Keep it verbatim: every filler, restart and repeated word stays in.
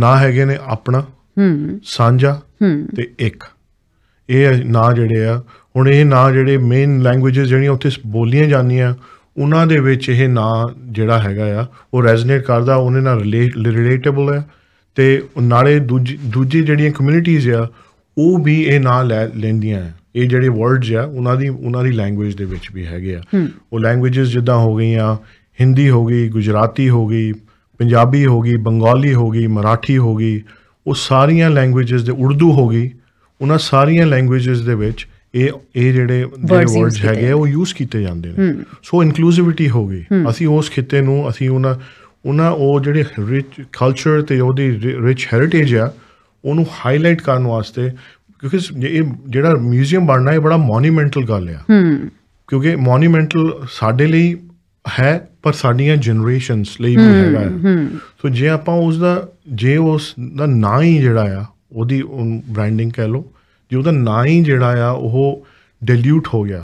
ना हैगे ने अपना सांझा ते एक ये ना जिहड़े आ हुण ये ना जिहड़े मेन लैंग्वेजेस जिहड़ियां उत्थे बोलियां जांदियां उन्हां दे विच ये ना जिहड़ा हैगा आ वो रेजोनेट करदा उहदे नाल रिलेटेबल है ते नाले दूजी दूजी जिहड़ियां कम्युनिटीज़ आ वो भी ये ना लै लैंदियां आ ये जिहड़े वर्ड्स आ उन्हां दी उन्हां दी लैंग्वेज दे विच भी हैगे आ वो लैंग्वेजेस जिद्दां हो गईआं हिंदी हो गई गुजराती हो गई पंजाबी हो गई बंगाली हो गई मराठी हो गई वो सारिया लैंग्वेज़ दे उर्दू हो गई उन्हां सारिया लैंग्वेज़ दे विच ਇਹ ਇਹ ਜਿਹੜੇ ਵਰਡਸ ਹੈਗੇ ਉਹ ਯੂਜ਼ ਕੀਤੇ ਜਾਂਦੇ ਨੇ ਸੋ ਇਨਕਲੂਸਿਵਿਟੀ ਹੋ ਗਈ ਅਸੀਂ ਉਸ ਖਿੱਤੇ ਨੂੰ ਅਸੀਂ ਉਹਨਾਂ ਉਹਨਾਂ ਉਹ ਜਿਹੜੇ ਰਿਚ ਕਲਚਰ ਤੇ ਉਹਦੀ ਰਿਚ ਹੈਰੀਟੇਜ ਆ ਉਹਨੂੰ ਹਾਈਲਾਈਟ ਕਰਨ ਵਾਸਤੇ ਕਿਉਂਕਿ ਇਹ ਜਿਹੜਾ ਮਿਊਜ਼ੀਅਮ ਬਣਨਾ ਇਹ ਬੜਾ ਮੋਨੂਮੈਂਟਲ ਗੱਲ ਆ ਕਿਉਂਕਿ ਮੋਨੂਮੈਂਟਲ ਸਾਡੇ ਲਈ ਹੈ ਪਰ ਸਾਡੀਆਂ ਜਨਰੇਸ਼ਨਸ ਲਈ ਵੀ ਹੈਗਾ ਸੋ ਜੇ ਆਪਾਂ ਉਸਦਾ ਜੇ ਉਸ ਦਾ ਨਾਂ ਹੀ ਜਿਹੜਾ ਆ ਉਹਦੀ ਬ੍ਰਾਂਡਿੰਗ ਕਹਿ ਲਓ जो ना ही जड़ा आ डिल्यूट हो गया।